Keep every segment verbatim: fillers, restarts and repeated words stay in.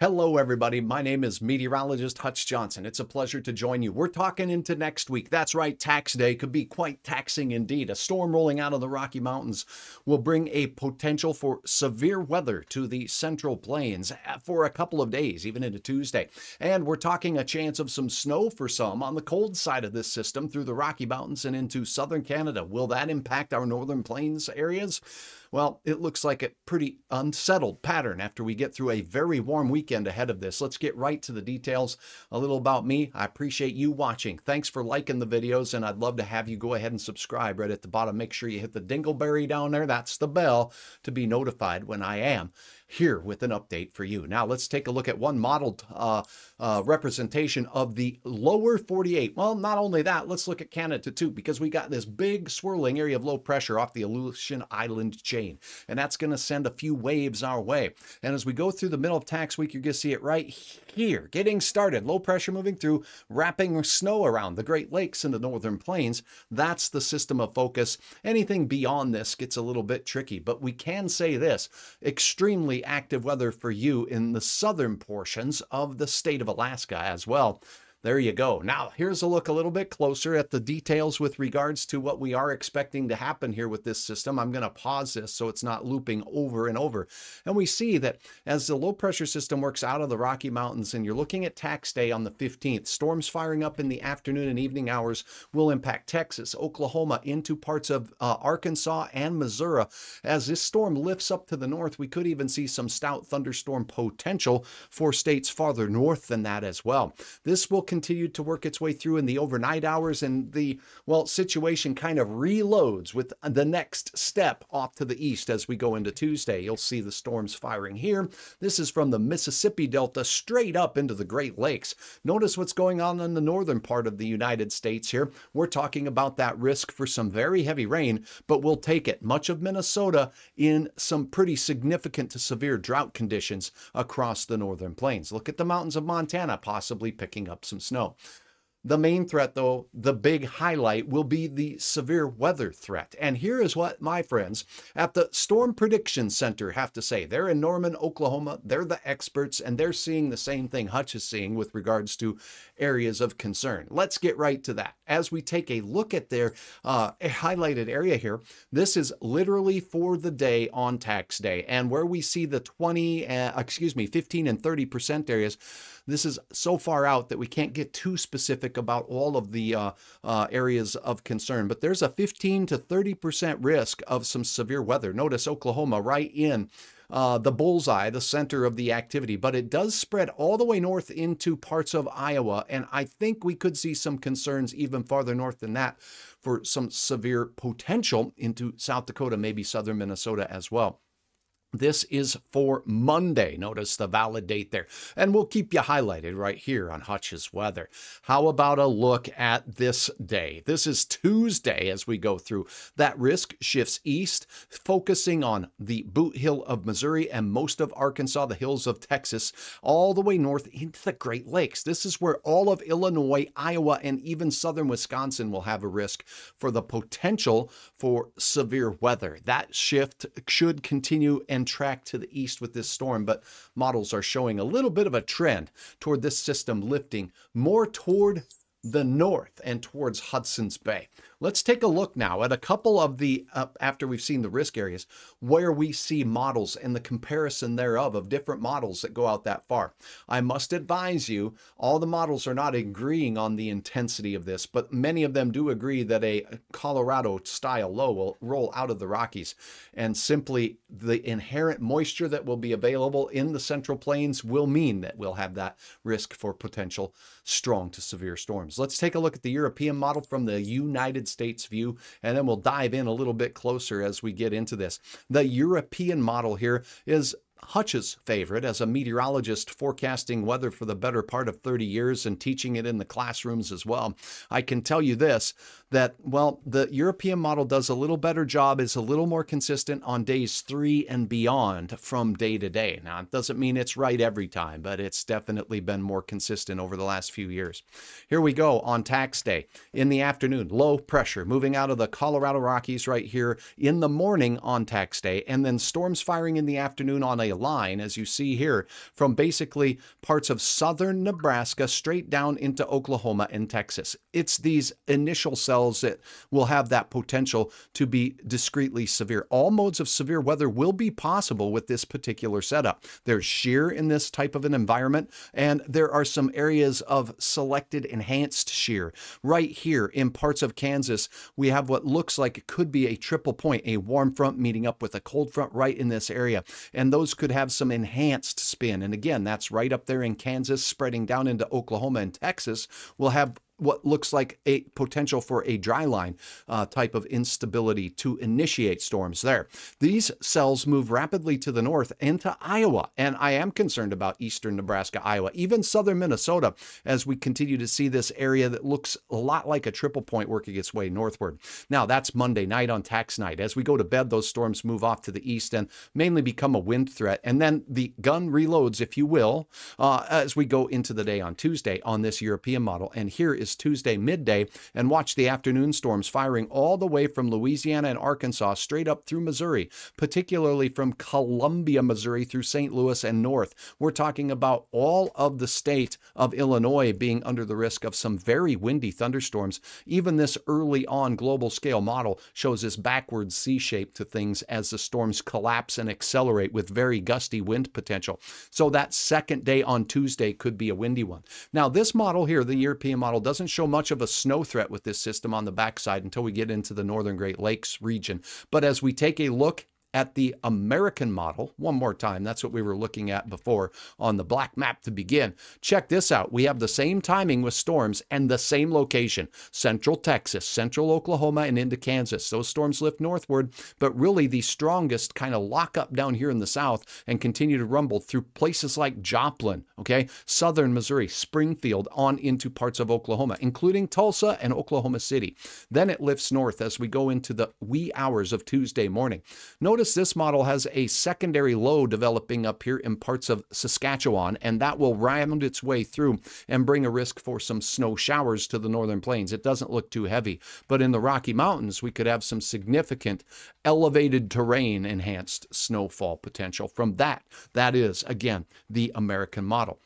Hello, everybody. My name is meteorologist Hutch Johnson. It's a pleasure to join you. We're talking into next week. That's right. Tax day could be quite taxing indeed. A storm rolling out of the Rocky Mountains will bring a potential for severe weather to the Central Plains for a couple of days, even into Tuesday. And we're talking a chance of some snow for some on the cold side of this system through the Rocky Mountains and into southern Canada. Will that impact our Northern Plains areas? Well, it looks like a pretty unsettled pattern after we get through a very warm weekend ahead of this. Let's get right to the details. A little about me. I appreciate you watching. Thanks for liking the videos, and I'd love to have you go ahead and subscribe right at the bottom. Make sure you hit the dingleberry down there. That's the bell to be notified when I am here with an update for you. Now, let's take a look at one modeled uh, uh, representation of the lower forty-eight. Well, not only that, let's look at Canada too, because we got this big swirling area of low pressure off the Aleutian Island chain, and that's going to send a few waves our way. And as we go through the middle of tax week, you're going to see it right here, getting started. Low pressure moving through, wrapping snow around the Great Lakes and the Northern Plains. That's the system of focus. Anything beyond this gets a little bit tricky, but we can say this: extremely active weather for you in the southern portions of the state of Alaska as well. There you go. Now, here's a look a little bit closer at the details with regards to what we are expecting to happen here with this system. I'm going to pause this so it's not looping over and over. And we see that as the low pressure system works out of the Rocky Mountains and you're looking at tax day on the fifteenth, storms firing up in the afternoon and evening hours will impact Texas, Oklahoma, into parts of uh, Arkansas and Missouri. As this storm lifts up to the north, we could even see some stout thunderstorm potential for states farther north than that as well. This will continued to work its way through in the overnight hours, and the, well, situation kind of reloads with the next step off to the east as we go into Tuesday. You'll see the storms firing here. This is from the Mississippi Delta straight up into the Great Lakes. Notice what's going on in the northern part of the United States here. We're talking about that risk for some very heavy rain, but we'll take it. Much of Minnesota in some pretty significant to severe drought conditions across the Northern Plains. Look at the mountains of Montana possibly picking up some snow. The main threat, though, the big highlight, will be the severe weather threat. And here is what my friends at the Storm Prediction Center have to say. They're in Norman, Oklahoma. They're the experts, and they're seeing the same thing Hutch is seeing with regards to areas of concern. Let's get right to that. As we take a look at their uh, highlighted area here, this is literally for the day on tax day. And where we see the twenty, uh, excuse me, fifteen and thirty percent areas, this is so far out that we can't get too specific about all of the uh, uh, areas of concern, but there's a fifteen to thirty percent risk of some severe weather. Notice Oklahoma right in Uh, the bullseye, the center of the activity, but it does spread all the way north into parts of Iowa, and I think we could see some concerns even farther north than that for some severe potential into South Dakota, maybe southern Minnesota as well. This is for Monday. Notice the valid date there. And we'll keep you highlighted right here on Hutch's Weather. How about a look at this day? This is Tuesday as we go through. That risk shifts east, focusing on the Boot Hill of Missouri and most of Arkansas, the hills of Texas, all the way north into the Great Lakes. This is where all of Illinois, Iowa, and even southern Wisconsin will have a risk for the potential for severe weather. That shift should continue and track to the east with this storm, but models are showing a little bit of a trend toward this system lifting more toward the north and towards Hudson's Bay. Let's take a look now at a couple of the, uh, after we've seen the risk areas, where we see models and the comparison thereof of different models that go out that far. I must advise you, all the models are not agreeing on the intensity of this, but many of them do agree that a Colorado-style low will roll out of the Rockies, and simply the inherent moisture that will be available in the Central Plains will mean that we'll have that risk for potential strong to severe storms. Let's take a look at the European model from the United States view, and then we'll dive in a little bit closer as we get into this. The European model here is Hutch's favorite as a meteorologist forecasting weather for the better part of thirty years and teaching it in the classrooms as well. I can tell you this, that, well, the European model does a little better job, is a little more consistent on days three and beyond from day to day. Now, it doesn't mean it's right every time, but it's definitely been more consistent over the last few years. Here we go on tax day in the afternoon, low pressure moving out of the Colorado Rockies right here in the morning on tax day, and then storms firing in the afternoon on a supply line, as you see here, from basically parts of southern Nebraska straight down into Oklahoma and Texas. It's these initial cells that will have that potential to be discreetly severe. All modes of severe weather will be possible with this particular setup. There's shear in this type of an environment, and there are some areas of selected enhanced shear. Right here in parts of Kansas, we have what looks like it could be a triple point, a warm front meeting up with a cold front right in this area, and those could have some enhanced spin. And again, that's right up there in Kansas, spreading down into Oklahoma and Texas. We'll have what looks like a potential for a dry line uh, type of instability to initiate storms there. These cells move rapidly to the north into Iowa, and I am concerned about eastern Nebraska, Iowa, even southern Minnesota, as we continue to see this area that looks a lot like a triple point working its way northward. Now, that's Monday night on tax night. As we go to bed, those storms move off to the east and mainly become a wind threat, and then the gun reloads, if you will, uh, as we go into the day on Tuesday on this European model. And here is Tuesday midday, and watch the afternoon storms firing all the way from Louisiana and Arkansas straight up through Missouri, particularly from Columbia, Missouri through Saint Louis and north. We're talking about all of the state of Illinois being under the risk of some very windy thunderstorms. Even this early on global scale model shows this backward C shape to things as the storms collapse and accelerate with very gusty wind potential. So that second day on Tuesday could be a windy one. Now this model here, the European model, doesn't show much of a snow threat with this system on the backside until we get into the northern Great Lakes region. But as we take a look at the American model, one more time, that's what we were looking at before on the black map to begin. Check this out. We have the same timing with storms and the same location, central Texas, central Oklahoma, and into Kansas. Those storms lift northward, but really the strongest kind of lock up down here in the south and continue to rumble through places like Joplin, okay, southern Missouri, Springfield, on into parts of Oklahoma, including Tulsa and Oklahoma City. Then it lifts north as we go into the wee hours of Tuesday morning. Notice Notice this model has a secondary low developing up here in parts of Saskatchewan, and that will round its way through and bring a risk for some snow showers to the northern plains. It doesn't look too heavy, but in the Rocky Mountains, we could have some significant elevated terrain enhanced snowfall potential from that. That is, again, the American model.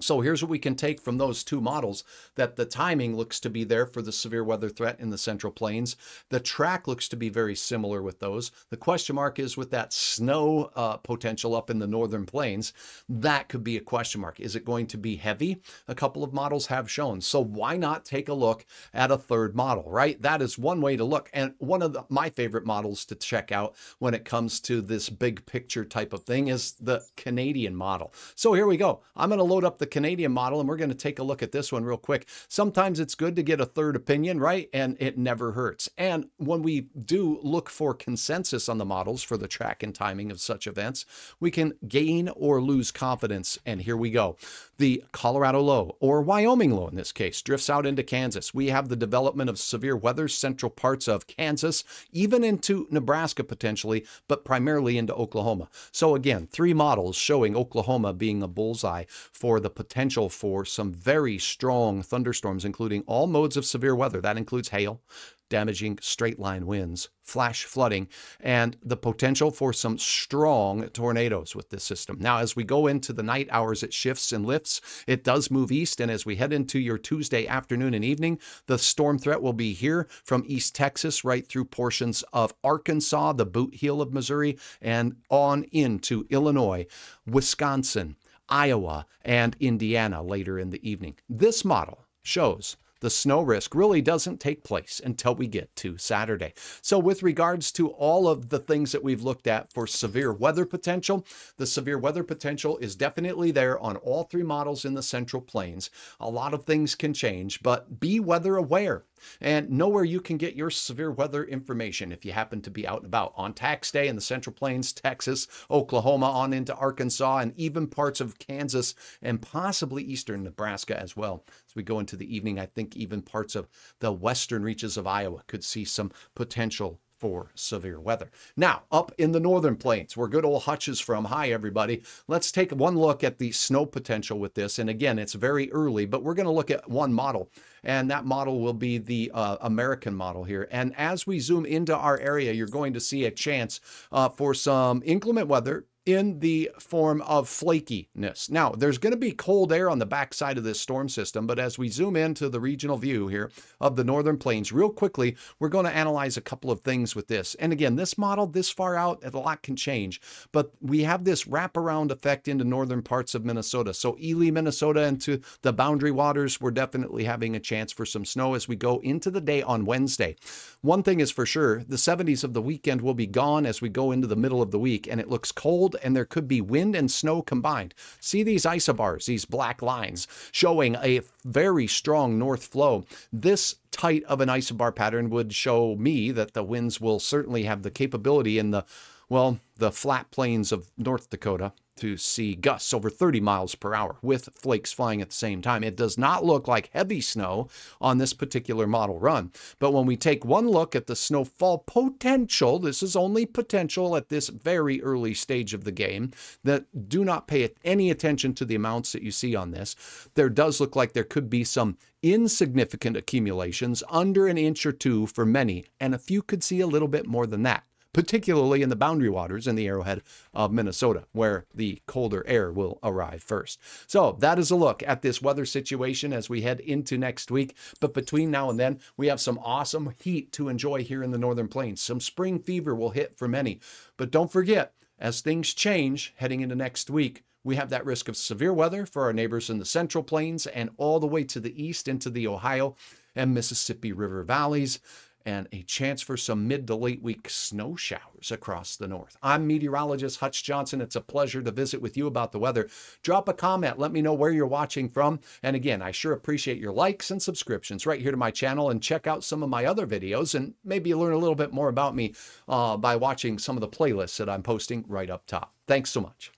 So here's what we can take from those two models, that the timing looks to be there for the severe weather threat in the Central Plains. The track looks to be very similar with those. The question mark is with that snow uh, potential up in the northern plains. That could be a question mark. Is it going to be heavy? A couple of models have shown. So why not take a look at a third model, right? That is one way to look. And one of the, my favorite models to check out when it comes to this big picture type of thing is the Canadian model. So here we go. I'm going to load up the The Canadian model, and we're going to take a look at this one real quick. Sometimes it's good to get a third opinion, right? And it never hurts. And when we do look for consensus on the models for the track and timing of such events, we can gain or lose confidence. And here we go. The Colorado low, or Wyoming low in this case, drifts out into Kansas. We have the development of severe weather, central parts of Kansas, even into Nebraska potentially, but primarily into Oklahoma. So again, three models showing Oklahoma being a bullseye for the potential for some very strong thunderstorms, including all modes of severe weather. That includes hail, damaging straight line winds, flash flooding, and the potential for some strong tornadoes with this system. Now, as we go into the night hours, it shifts and lifts. It does move east, and as we head into your Tuesday afternoon and evening, the storm threat will be here from East Texas right through portions of Arkansas, the Boot Hill of Missouri, and on into Illinois, Wisconsin, Iowa, and Indiana later in the evening. This model shows the snow risk really doesn't take place until we get to Saturday. So with regards to all of the things that we've looked at for severe weather potential, the severe weather potential is definitely there on all three models in the Central Plains. A lot of things can change, but be weather aware and know where you can get your severe weather information if you happen to be out and about on tax day in the Central Plains, Texas, Oklahoma, on into Arkansas, and even parts of Kansas and possibly eastern Nebraska as well. As we go into the evening, I think even parts of the western reaches of Iowa could see some potential for severe weather. Now, up in the northern plains, where good old Hutch is from. Hi, everybody. Let's take one look at the snow potential with this. And again, it's very early, but we're going to look at one model, and that model will be the uh, American model here. And as we zoom into our area, you're going to see a chance uh, for some inclement weather, in the form of flakiness. Now, there's going to be cold air on the backside of this storm system, but as we zoom into the regional view here of the Northern Plains, real quickly, we're going to analyze a couple of things with this. And again, this model this far out, a lot can change, but we have this wraparound effect into northern parts of Minnesota. So Ely, Minnesota, into the boundary waters, we're definitely having a chance for some snow as we go into the day on Wednesday. One thing is for sure, the seventies of the weekend will be gone as we go into the middle of the week, and it looks cold, and there could be wind and snow combined. See these isobars, these black lines showing a very strong north flow. This tight of an isobar pattern would show me that the winds will certainly have the capability in the, well, the flat plains of North Dakota to see gusts over thirty miles per hour with flakes flying at the same time. It does not look like heavy snow on this particular model run. But when we take one look at the snowfall potential, this is only potential at this very early stage of the game, that do not pay any attention to the amounts that you see on this. There does look like there could be some insignificant accumulations under an inch or two for many, and a few could see a little bit more than that, particularly in the boundary waters in the Arrowhead of Minnesota, where the colder air will arrive first. So that is a look at this weather situation as we head into next week. But between now and then, we have some awesome heat to enjoy here in the Northern Plains. Some spring fever will hit for many. But don't forget, as things change heading into next week, we have that risk of severe weather for our neighbors in the Central Plains and all the way to the east into the Ohio and Mississippi River valleys, and a chance for some mid to late week snow showers across the north. I'm meteorologist Hutch Johnson. It's a pleasure to visit with you about the weather. Drop a comment. Let me know where you're watching from. And again, I sure appreciate your likes and subscriptions right here to my channel, and check out some of my other videos and maybe learn a little bit more about me uh, by watching some of the playlists that I'm posting right up top. Thanks so much.